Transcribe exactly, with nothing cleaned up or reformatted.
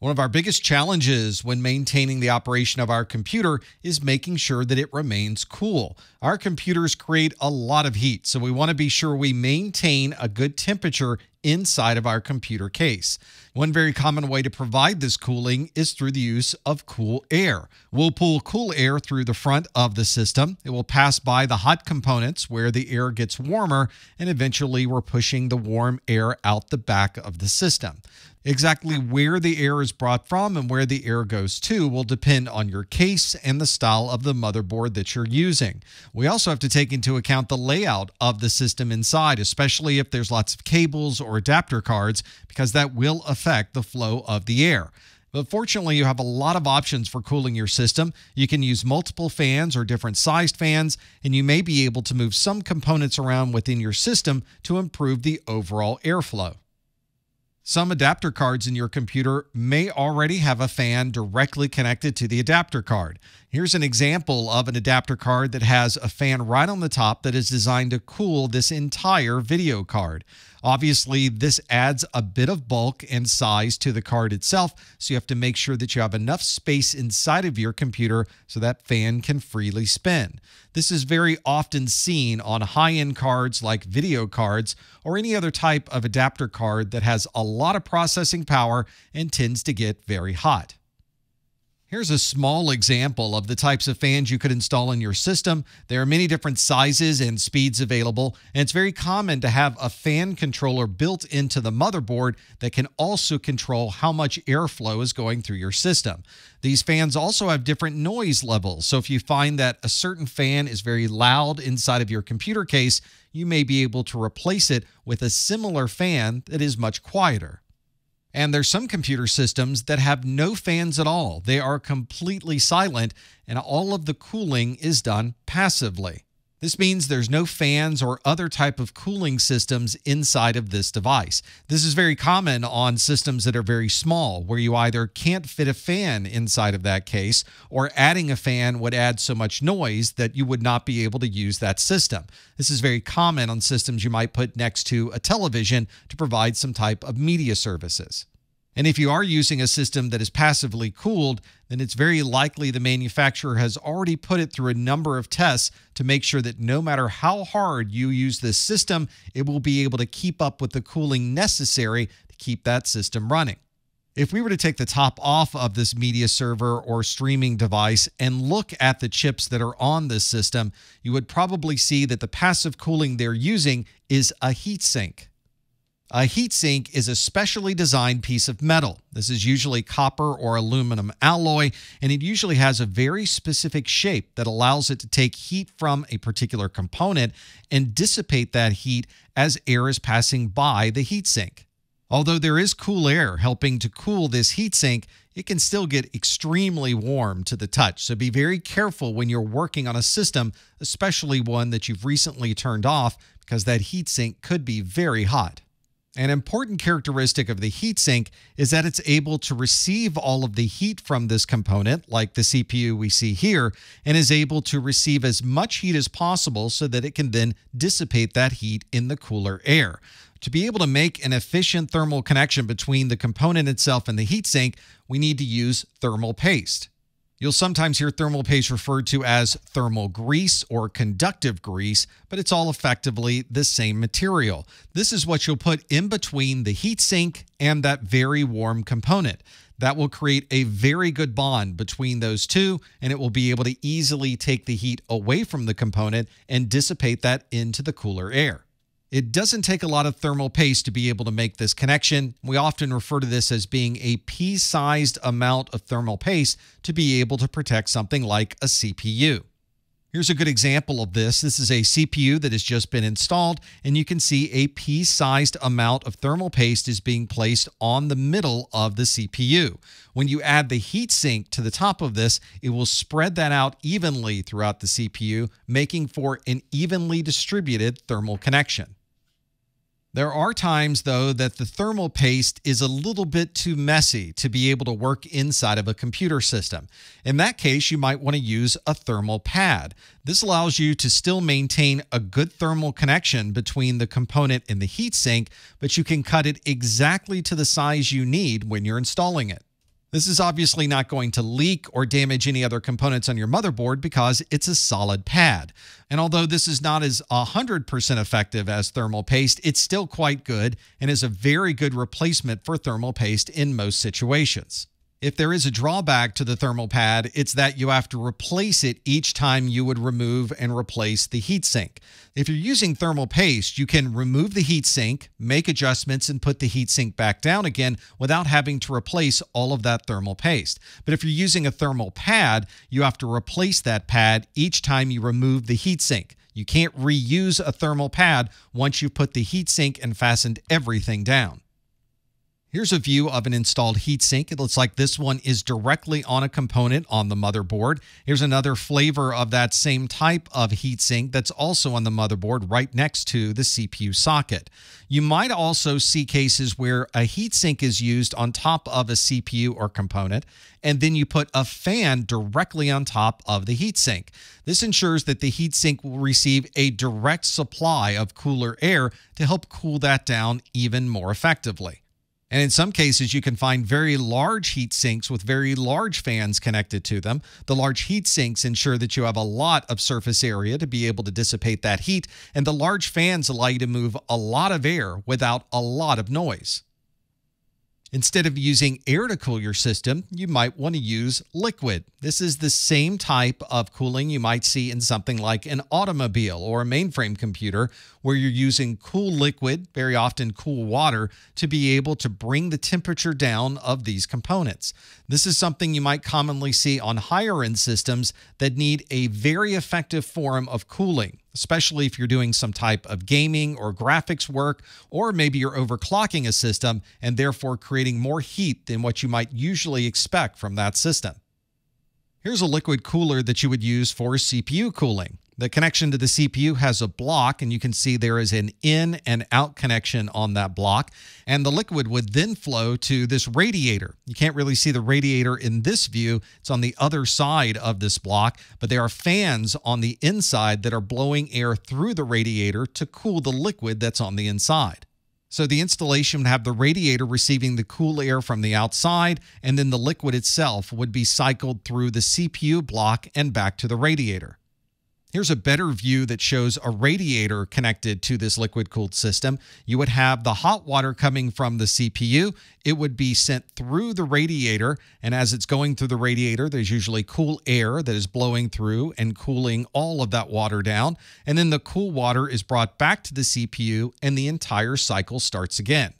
One of our biggest challenges when maintaining the operation of our computer is making sure that it remains cool. Our computers create a lot of heat, so we want to be sure we maintain a good temperature inside of our computer case. One very common way to provide this cooling is through the use of cool air. We'll pull cool air through the front of the system. It will pass by the hot components where the air gets warmer, and eventually we're pushing the warm air out the back of the system. Exactly where the air is brought from and where the air goes to will depend on your case and the style of the motherboard that you're using. We also have to take into account the layout of the system inside, especially if there's lots of cables or adapter cards, because that will affect the flow of the air. But fortunately, you have a lot of options for cooling your system. You can use multiple fans or different sized fans, and you may be able to move some components around within your system to improve the overall airflow. Some adapter cards in your computer may already have a fan directly connected to the adapter card. Here's an example of an adapter card that has a fan right on the top that is designed to cool this entire video card. Obviously, this adds a bit of bulk and size to the card itself, so you have to make sure that you have enough space inside of your computer so that fan can freely spin. This is very often seen on high-end cards like video cards or any other type of adapter card that has a lot of processing power and tends to get very hot. Here's a small example of the types of fans you could install in your system. There are many different sizes and speeds available, and it's very common to have a fan controller built into the motherboard that can also control how much airflow is going through your system. These fans also have different noise levels, so if you find that a certain fan is very loud inside of your computer case, you may be able to replace it with a similar fan that is much quieter. And there's some computer systems that have no fans at all. They are completely silent, and all of the cooling is done passively. This means there's no fans or other type of cooling systems inside of this device. This is very common on systems that are very small, where you either can't fit a fan inside of that case, or adding a fan would add so much noise that you would not be able to use that system. This is very common on systems you might put next to a television to provide some type of media services. And if you are using a system that is passively cooled, then it's very likely the manufacturer has already put it through a number of tests to make sure that no matter how hard you use this system, it will be able to keep up with the cooling necessary to keep that system running. If we were to take the top off of this media server or streaming device and look at the chips that are on this system, you would probably see that the passive cooling they're using is a heatsink. A heatsink is a specially designed piece of metal. This is usually copper or aluminum alloy, and it usually has a very specific shape that allows it to take heat from a particular component and dissipate that heat as air is passing by the heatsink. Although there is cool air helping to cool this heatsink, it can still get extremely warm to the touch, so be very careful when you're working on a system, especially one that you've recently turned off, because that heatsink could be very hot. An important characteristic of the heatsink is that it's able to receive all of the heat from this component, like the C P U we see here, and is able to receive as much heat as possible so that it can then dissipate that heat in the cooler air. To be able to make an efficient thermal connection between the component itself and the heatsink, we need to use thermal paste. You'll sometimes hear thermal paste referred to as thermal grease or conductive grease, but it's all effectively the same material. This is what you'll put in between the heatsink and that very warm component. That will create a very good bond between those two, and it will be able to easily take the heat away from the component and dissipate that into the cooler air. It doesn't take a lot of thermal paste to be able to make this connection. We often refer to this as being a pea-sized amount of thermal paste to be able to protect something like a C P U. Here's a good example of this. This is a C P U that has just been installed, and you can see a pea-sized amount of thermal paste is being placed on the middle of the C P U. When you add the heatsink to the top of this, it will spread that out evenly throughout the C P U, making for an evenly distributed thermal connection. There are times, though, that the thermal paste is a little bit too messy to be able to work inside of a computer system. In that case, you might want to use a thermal pad. This allows you to still maintain a good thermal connection between the component and the heatsink, but you can cut it exactly to the size you need when you're installing it. This is obviously not going to leak or damage any other components on your motherboard because it's a solid pad. And although this is not as one hundred percent effective as thermal paste, it's still quite good and is a very good replacement for thermal paste in most situations. If there is a drawback to the thermal pad, it's that you have to replace it each time you would remove and replace the heatsink. If you're using thermal paste, you can remove the heatsink, make adjustments, and put the heatsink back down again without having to replace all of that thermal paste. But if you're using a thermal pad, you have to replace that pad each time you remove the heatsink. You can't reuse a thermal pad once you've put the heatsink and fastened everything down. Here's a view of an installed heatsink. It looks like this one is directly on a component on the motherboard. Here's another flavor of that same type of heatsink that's also on the motherboard right next to the C P U socket. You might also see cases where a heatsink is used on top of a C P U or component, and then you put a fan directly on top of the heatsink. This ensures that the heatsink will receive a direct supply of cooler air to help cool that down even more effectively. And in some cases, you can find very large heat sinks with very large fans connected to them. The large heat sinks ensure that you have a lot of surface area to be able to dissipate that heat, and the large fans allow you to move a lot of air without a lot of noise. Instead of using air to cool your system, you might want to use liquid. This is the same type of cooling you might see in something like an automobile or a mainframe computer, where you're using cool liquid, very often cool water, to be able to bring the temperature down of these components. This is something you might commonly see on higher-end systems that need a very effective form of cooling, especially if you're doing some type of gaming or graphics work, or maybe you're overclocking a system and therefore creating more heat than what you might usually expect from that system. Here's a liquid cooler that you would use for C P U cooling. The connection to the C P U has a block, and you can see there is an in and out connection on that block, and the liquid would then flow to this radiator. You can't really see the radiator in this view. It's on the other side of this block, but there are fans on the inside that are blowing air through the radiator to cool the liquid that's on the inside. So the installation would have the radiator receiving the cool air from the outside, and then the liquid itself would be cycled through the C P U block and back to the radiator. Here's a better view that shows a radiator connected to this liquid-cooled system. You would have the hot water coming from the C P U. It would be sent through the radiator, and as it's going through the radiator, there's usually cool air that is blowing through and cooling all of that water down, and then the cool water is brought back to the C P U, and the entire cycle starts again.